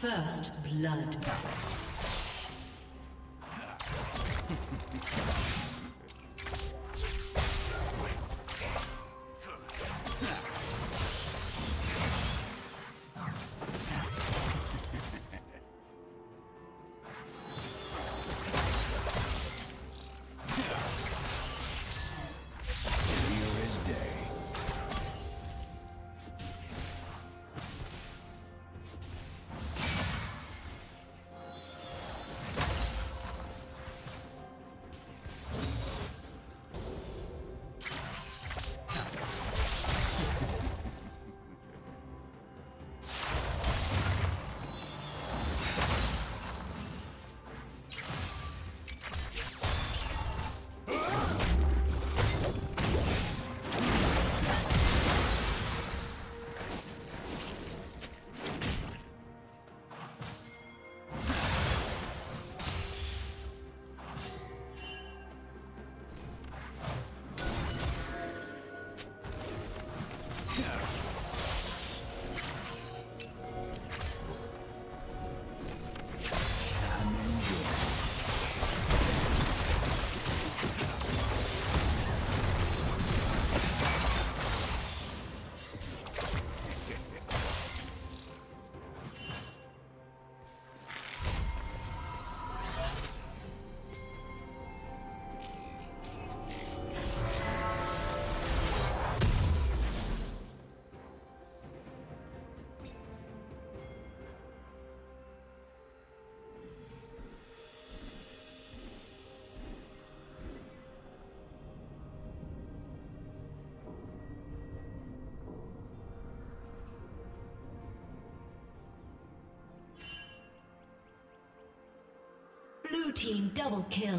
First blood. Blue team double kill.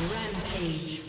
Rampage.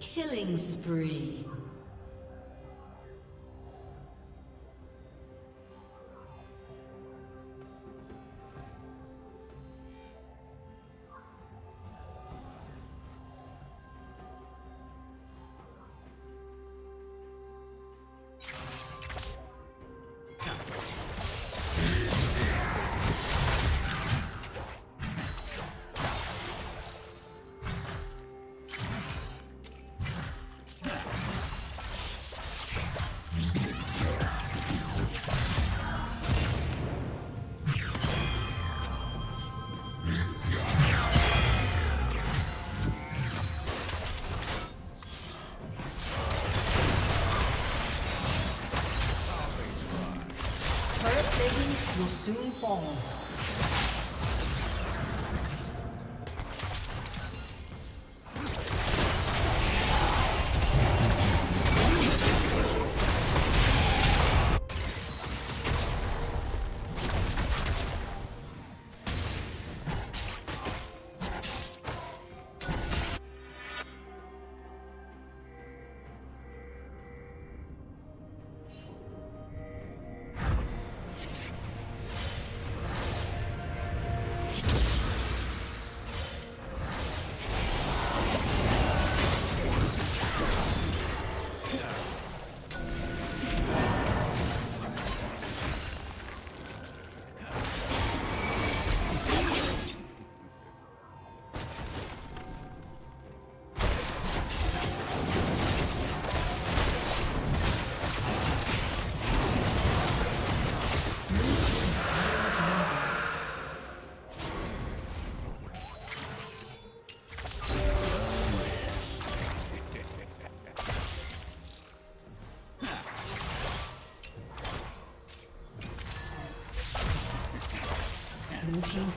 Killing spree. plating will soon fall. Blue team's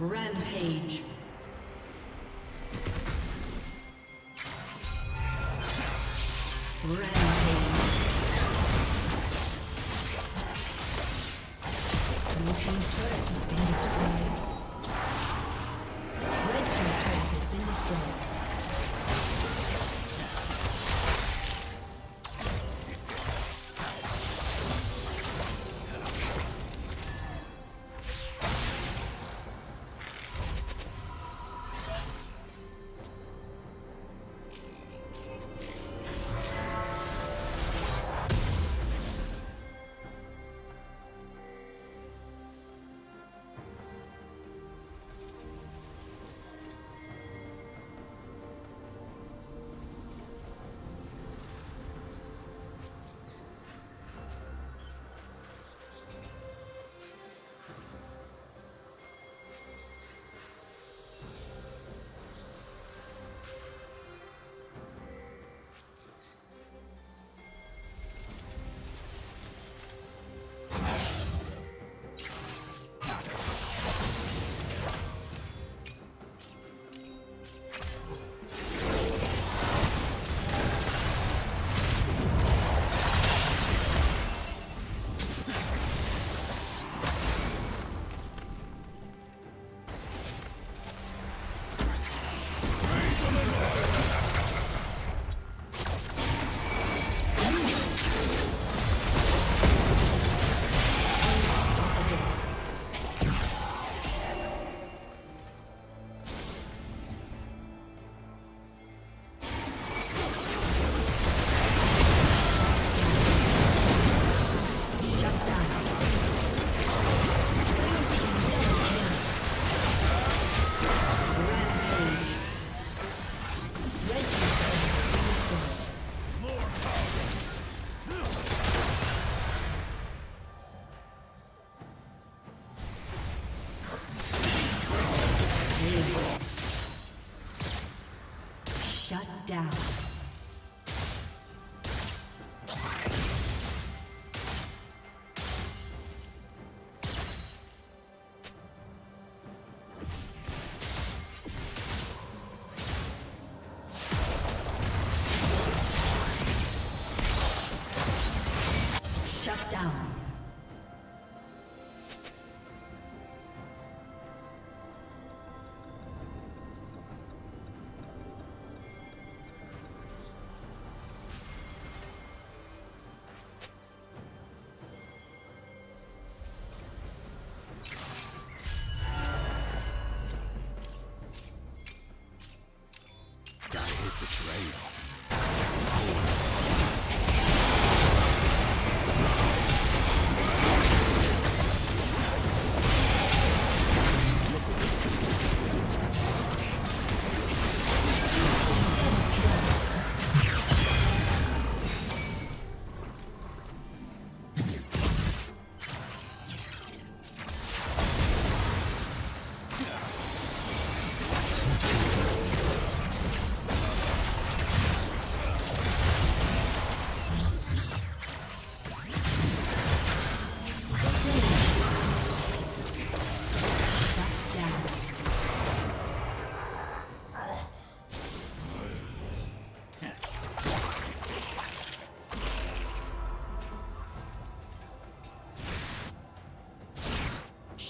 Rampage. Rampage. Blue team's turret has been destroyed. Red team's turret has been destroyed.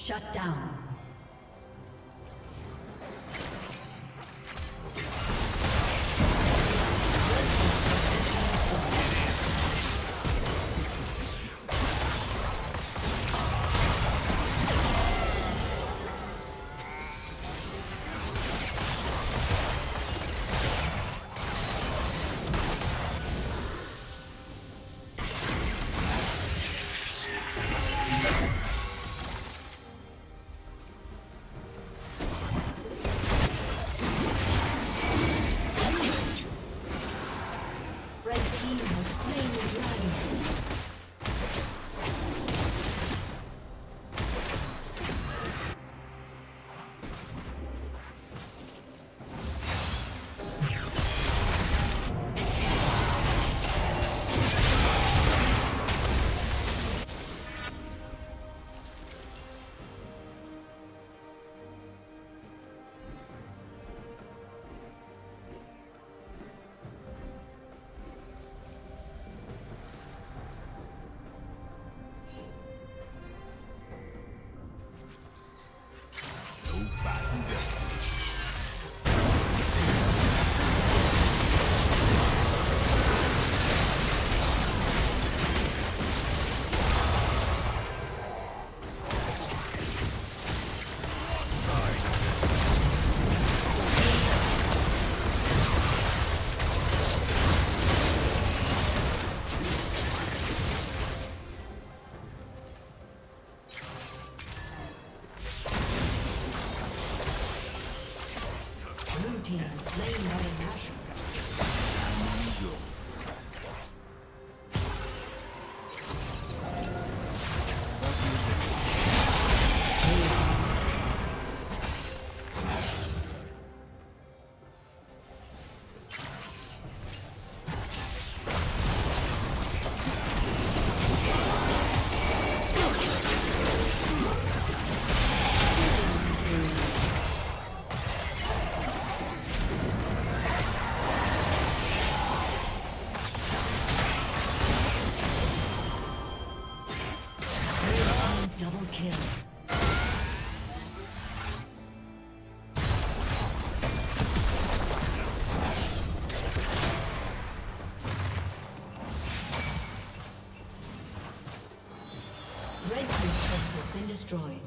Shut down. Destroyed.